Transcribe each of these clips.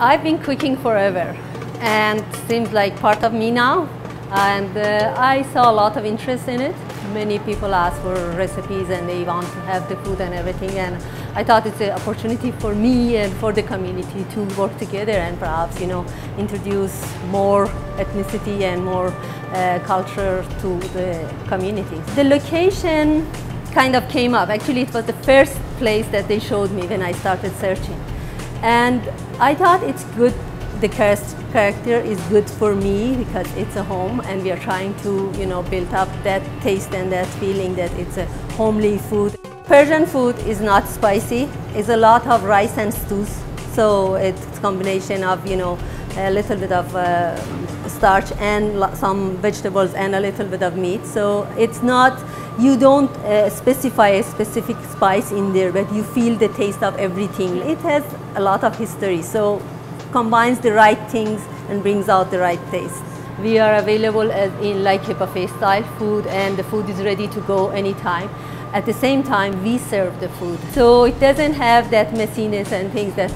I've been cooking forever and seems like part of me now, and I saw a lot of interest in it. Many people ask for recipes and they want to have the food and everything, and I thought it's an opportunity for me and for the community to work together and perhaps, you know, introduce more ethnicity and more culture to the community. The location kind of came up. Actually, it was the first place that they showed me when I started searching, and I thought it's good. The character is good for me because it's a home, and we are trying to, you know, build up that taste and that feeling that it's a homely food. Persian food is not spicy. It's a lot of rice and stews, so it's a combination of, you know, a little bit of starch and some vegetables and a little bit of meat. So it's not, you don't specify a specific spice in there, but you feel the taste of everything. It has a lot of history, so combines the right things and brings out the right taste. We are available in like a buffet style food, and the food is ready to go anytime. At the same time, we serve the food. So it doesn't have that messiness and things that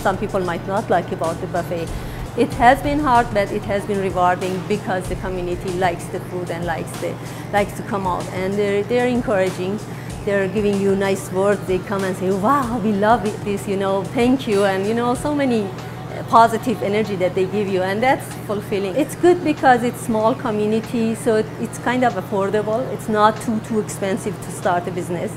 some people might not like about the buffet. It has been hard, but it has been rewarding because the community likes the food and likes to come out, and they're encouraging. They're giving you nice words. They come and say, wow, we love this, you know, thank you, and you know, so many positive energy that they give you, and that's fulfilling. It's good because it's small community, so it's kind of affordable. It's not too expensive to start a business.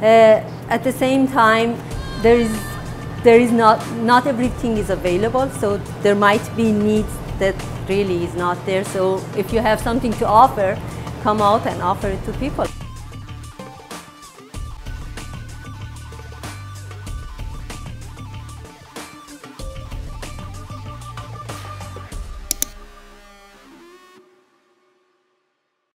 At the same time, there is not everything is available, so there might be needs that really is not there. So if you have something to offer, come out and offer it to people.